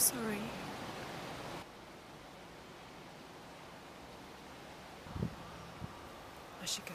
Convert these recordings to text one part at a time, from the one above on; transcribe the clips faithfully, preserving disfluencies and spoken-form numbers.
sorry. I should go.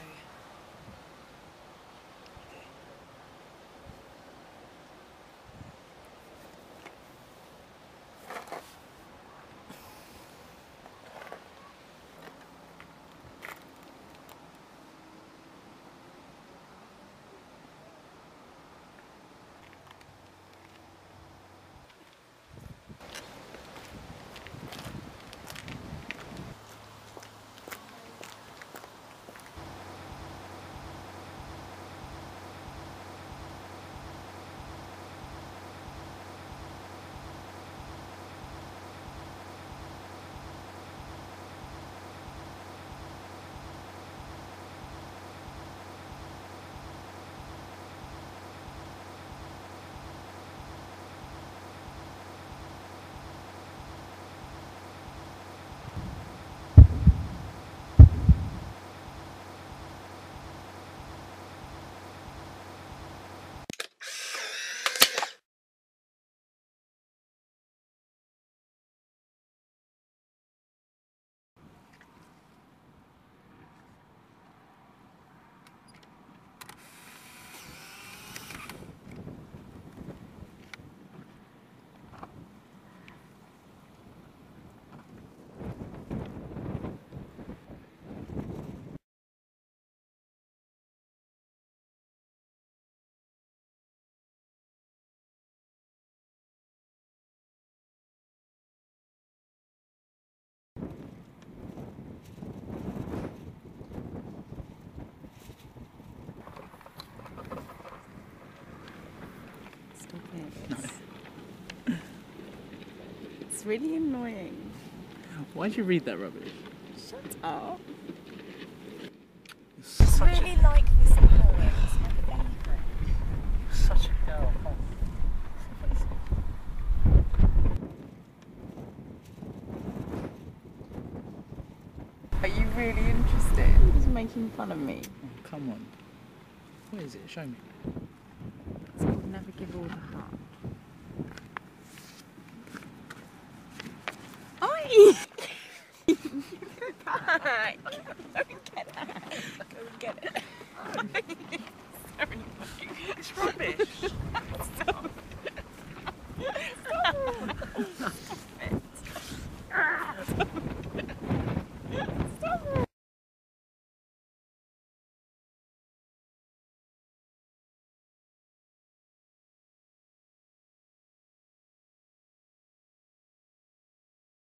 No. It's really annoying. Why'd you read that rubbish? Shut up. It's such I really a... like this poet. It's my favourite. Such a girl. Are you really interested? He's making fun of me. Oh, come on. What is it? Show me. Never give all the heart. Oi! Go back! Go and get it! Go and get it! It's rubbish! Stop it! Stop it! Stop it! Stop it!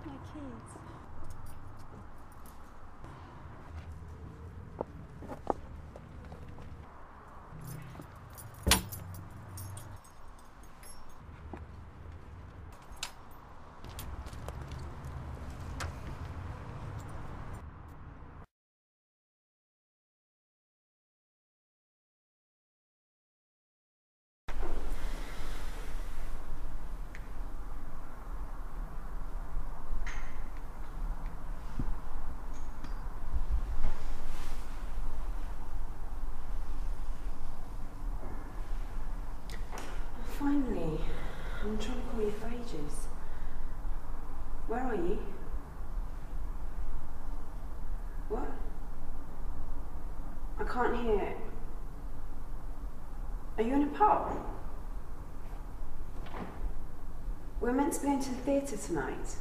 My kids. Finally, I'm trying to call you for ages. Where are you? What? I can't hear it. Are you in a pub? We're meant to be going to the theatre tonight.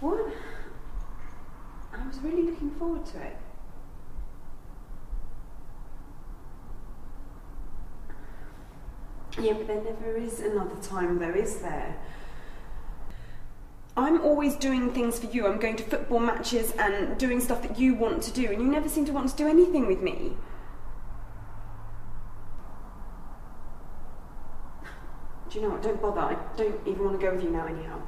What? I was really looking forward to it. Yeah, but there never is another time though, is there? I'm always doing things for you. I'm going to football matches and doing stuff that you want to do, and you never seem to want to do anything with me. Do you know what? Don't bother. I don't even want to go with you now anyhow.